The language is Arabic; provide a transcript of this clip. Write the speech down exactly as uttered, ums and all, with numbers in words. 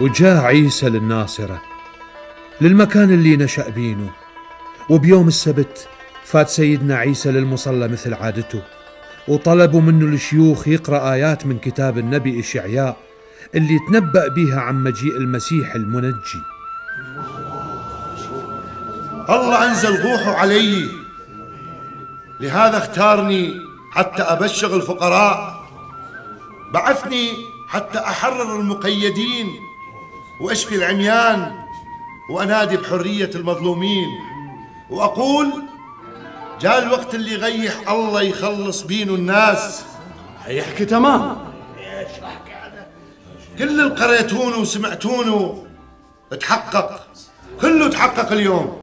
وجاء عيسى للناصرة، للمكان اللي نشأ بينه. وبيوم السبت فات سيدنا عيسى للمصلى مثل عادته، وطلبوا منه الشيوخ يقرأ آيات من كتاب النبي أشيعا اللي تنبأ بها عن مجيء المسيح المنجي. الله أنزل روحه علي، لهذا اختارني حتى أبشر الفقراء، بعثني حتى أحرر المقيدين وأشفي العميان وأنادي بحرية المظلومين، وأقول جاء الوقت اللي يغيح الله يخلص بينه الناس. هيحكي تمام. كل اللي قريتونه وسمعتونه تحقق، كله تحقق اليوم.